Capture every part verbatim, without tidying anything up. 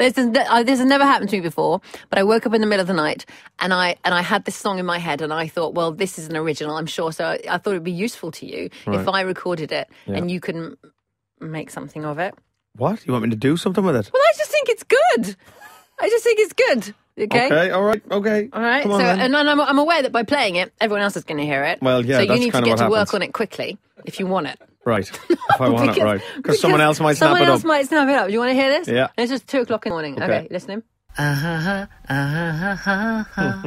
This has, this has never happened to me before, but I woke up in the middle of the night and I and I had this song in my head and I thought, well, this is an original, I'm sure. So I, I thought it would be useful to you right. if I recorded it yeah. and you can make something of it. What? You want me to do something with it? Well, I just think it's good. I just think it's good. Okay. Okay. All right. Okay. All right. Come on, so, then. and, and I'm, I'm aware that by playing it, everyone else is going to hear it. Well, yeah. So you that's need to get to happens. work on it quickly if you want it. Right. If I want because, it, right. Because someone else might snap it up. Someone else might snap it up. Do you want to hear this? Yeah. It's just two o'clock in the morning. Okay. okay listening. Uh huh. Uh huh. Uh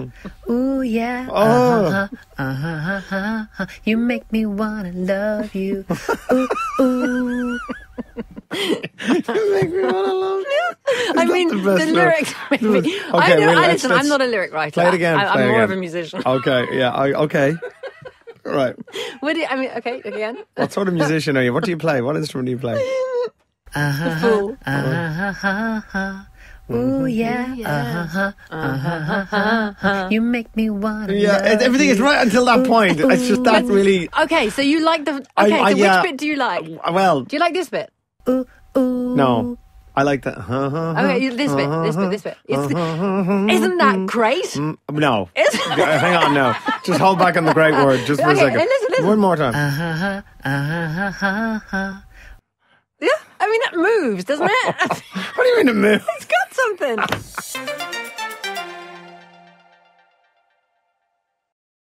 huh. Ooh yeah. Uh huh. Uh huh. Uh huh. You make me wanna love you. Ooh ooh. You make me wanna love you. Is I mean, the, the lyrics make me... Okay, I know, well, I listen, I'm not a lyric writer. Play it again. I, I'm play more again. of a musician. Okay, yeah, I, okay. Right. What do you, I mean, okay, again. What sort of musician are you? What do you play? What instrument do you play? The fool. Uh-huh. Ooh, yeah. Uh-huh. Uh-huh. You make me want to Yeah, love everything you. is right until that point. Ooh, it's just that really... Okay, so you like the... Okay, I, I, so which yeah, bit do you like? Well... Do you like this bit? Ooh, ooh. No. I like that. Okay, this bit, this bit, this bit. It's, isn't that great? No. Hang on, no. Just hold back on the great word just for okay, a second. Listen, listen. One more time. Uh-huh, uh-huh, uh-huh. Yeah, I mean, that moves, doesn't it? What do you mean it moves? It's got something.